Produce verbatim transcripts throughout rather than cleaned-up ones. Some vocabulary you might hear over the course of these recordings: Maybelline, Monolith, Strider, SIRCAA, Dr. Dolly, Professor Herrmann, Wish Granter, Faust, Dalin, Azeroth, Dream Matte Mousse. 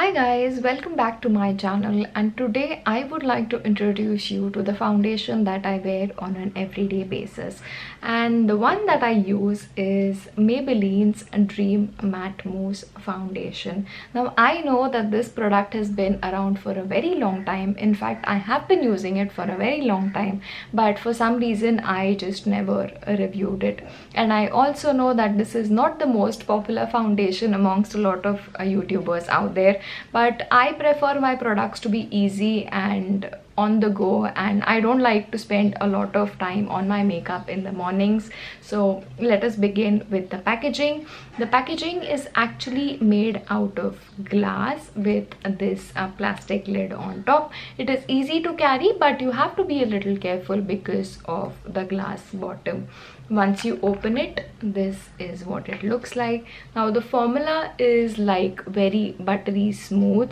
Hi guys, welcome back to my channel, and today I would like to introduce you to the foundation that I wear on an everyday basis, and the one that I use is Maybelline's Dream Matte Mousse foundation. Now I know that this product has been around for a very long time. In fact, I have been using it for a very long time, but for some reason I just never reviewed it. And I also know that this is not the most popular foundation amongst a lot of uh, YouTubers out there. But I prefer my products to be easy and on the go, and I don't like to spend a lot of time on my makeup in the mornings. So let us begin with the packaging. The packaging is actually made out of glass with this uh, plastic lid on top. It is easy to carry, but you have to be a little careful because of the glass bottom. Once you open it, this is what it looks like. Now the formula is like very buttery smooth,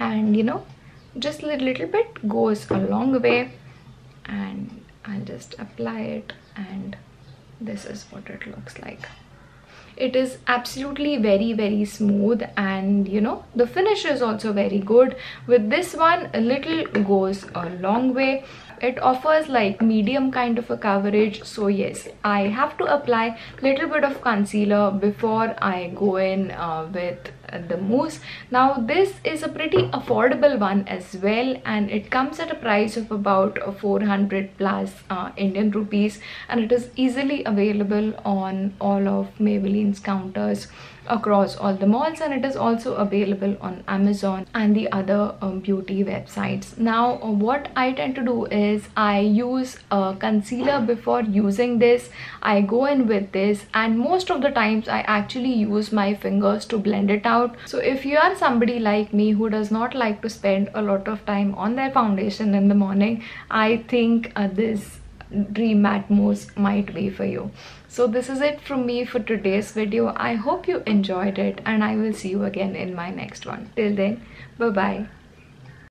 and you know, just a little bit goes a long way. And I'll just apply it, and this is what it looks like. It is absolutely very very smooth, and you know, the finish is also very good. With this one, a little goes a long way. It offers like medium kind of a coverage, so yes, I have to apply little bit of concealer before I go in uh, with the mousse. Now this is a pretty affordable one as well, and it comes at a price of about four hundred plus uh, Indian rupees, and it is easily available on all of Maybelline's counters across all the malls, and it is also available on Amazon and the other um, beauty websites. Now what I tend to do is I use a concealer before using this. I go in with this, and most of the times I actually use my fingers to blend it out. So if you are somebody like me who does not like to spend a lot of time on their foundation in the morning, I think uh, this Dream Matte Mousse might be for you. So this is it from me for today's video. I hope you enjoyed it, and I will see you again in my next one. Till then, bye bye.